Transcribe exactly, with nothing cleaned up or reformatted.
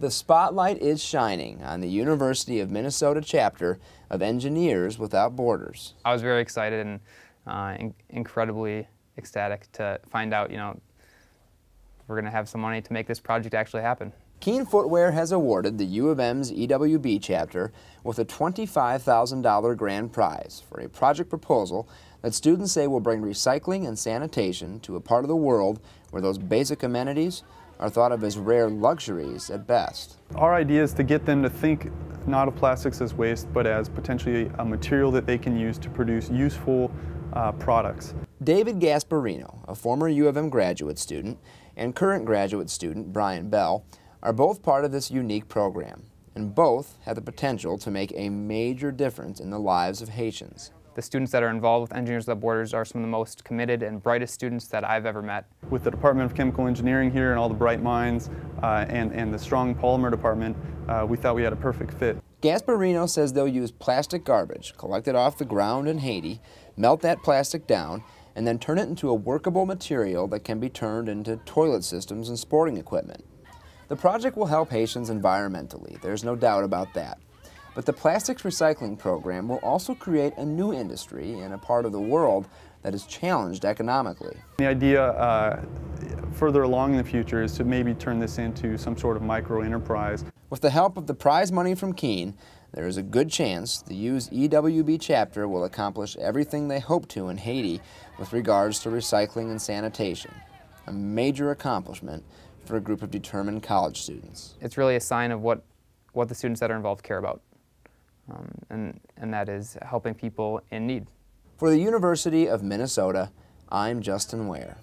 The spotlight is shining on the University of Minnesota chapter of Engineers Without Borders. I was very excited and uh, in incredibly ecstatic to find out, you know, we're going to have some money to make this project actually happen. Keen Footwear has awarded the U of M's E W B chapter with a twenty-five thousand dollar grand prize for a project proposal that students say will bring recycling and sanitation to a part of the world where those basic amenities are thought of as rare luxuries at best. Our idea is to get them to think not of plastics as waste, but as potentially a material that they can use to produce useful uh, products. David Gasparino, a former U of M graduate student, and current graduate student Brian Bell, are both part of this unique program, and both have the potential to make a major difference in the lives of Haitians. The students that are involved with Engineers Without Borders are some of the most committed and brightest students that I've ever met. With the Department of Chemical Engineering here and all the bright minds uh, and, and the strong polymer department, uh, we thought we had a perfect fit. Gasparino says they'll use plastic garbage collected off the ground in Haiti, melt that plastic down, and then turn it into a workable material that can be turned into toilet systems and sporting equipment. The project will help Haitians environmentally, there's no doubt about that. But the plastics recycling program will also create a new industry in a part of the world that is challenged economically. The idea uh, further along in the future is to maybe turn this into some sort of micro enterprise. With the help of the prize money from Keen, there is a good chance the U's E W B chapter will accomplish everything they hope to in Haiti with regards to recycling and sanitation. A major accomplishment for a group of determined college students. It's really a sign of what, what the students that are involved care about, um, and, and that is helping people in need. For the University of Minnesota, I'm Justin Ware.